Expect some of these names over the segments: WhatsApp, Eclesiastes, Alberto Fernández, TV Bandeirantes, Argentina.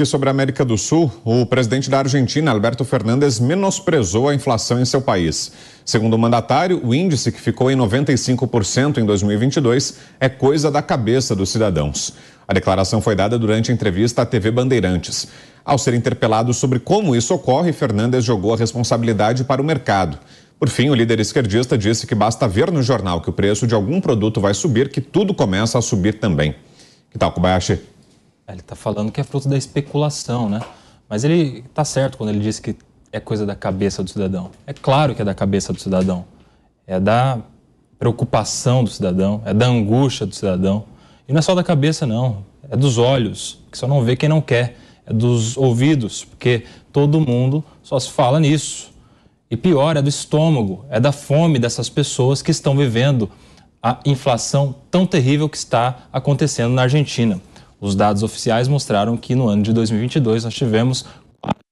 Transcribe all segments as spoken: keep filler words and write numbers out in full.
Aqui sobre a América do Sul, o presidente da Argentina, Alberto Fernández, menosprezou a inflação em seu país. Segundo o mandatário, o índice, que ficou em noventa e cinco por cento em dois mil e vinte e dois, é coisa da cabeça dos cidadãos. A declaração foi dada durante a entrevista à T V Bandeirantes. Ao ser interpelado sobre como isso ocorre, Fernández jogou a responsabilidade para o mercado. Por fim, o líder esquerdista disse que basta ver no jornal que o preço de algum produto vai subir, que tudo começa a subir também. Que tal, Kobayashi? Ele está falando que é fruto da especulação, né? Mas ele está certo quando ele diz que é coisa da cabeça do cidadão. É claro que é da cabeça do cidadão. É da preocupação do cidadão, é da angústia do cidadão. E não é só da cabeça, não. É dos olhos, que só não vê quem não quer. É dos ouvidos, porque todo mundo só se fala nisso. E pior, é do estômago, é da fome dessas pessoas que estão vivendo a inflação tão terrível que está acontecendo na Argentina. Os dados oficiais mostraram que no ano de dois mil e vinte e dois nós tivemos quatro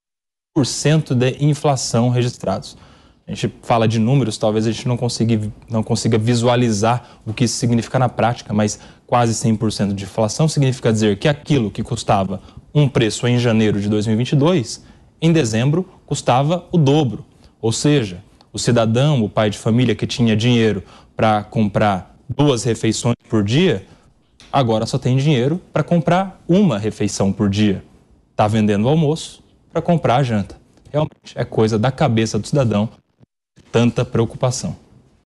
por cento de inflação registrados. A gente fala de números, talvez a gente não consiga, não consiga visualizar o que isso significa na prática, mas quase cem por cento de inflação significa dizer que aquilo que custava um preço em janeiro de dois mil e vinte e dois, em dezembro custava o dobro. Ou seja, o cidadão, o pai de família que tinha dinheiro para comprar duas refeições por dia, agora só tem dinheiro para comprar uma refeição por dia. Está vendendo o almoço para comprar a janta. Realmente é coisa da cabeça do cidadão, tanta preocupação.